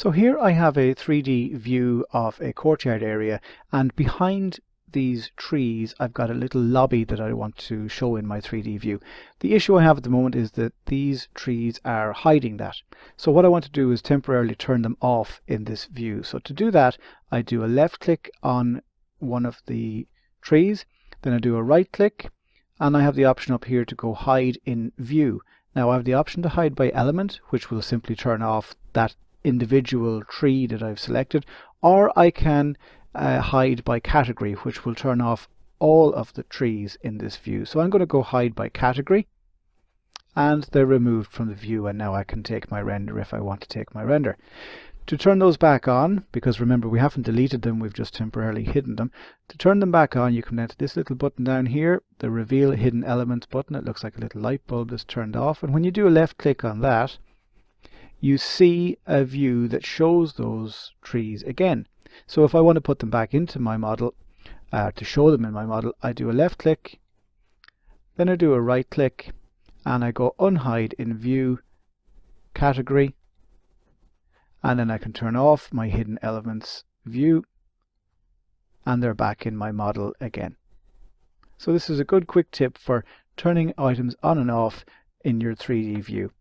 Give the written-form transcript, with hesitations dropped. So here I have a 3D view of a courtyard area, and behind these trees I've got a little lobby that I want to show in my 3D view. The issue I have at the moment is that these trees are hiding that. So what I want to do is temporarily turn them off in this view. So to do that, I do a left click on one of the trees, then I do a right click, and I have the option up here to go hide in view. Now I have the option to hide by element, which will simply turn off that individual tree that I've selected, or I can hide by category, which will turn off all of the trees in this view. So I'm going to go hide by category, and they're removed from the view, and now I can take my render if I want to take my render. To turn those back on, because remember we haven't deleted them, we've just temporarily hidden them. To turn them back on, you can enter this little button down here, the reveal hidden elements button. It looks like a little light bulb that's turned off, and when you do a left click on that, you see a view that shows those trees again. So if I want to put them back into my model, to show them in my model, I do a left click, then I do a right click, and I go unhide in view, category, and then I can turn off my hidden elements view, and they're back in my model again. So this is a good quick tip for turning items on and off in your 3D view.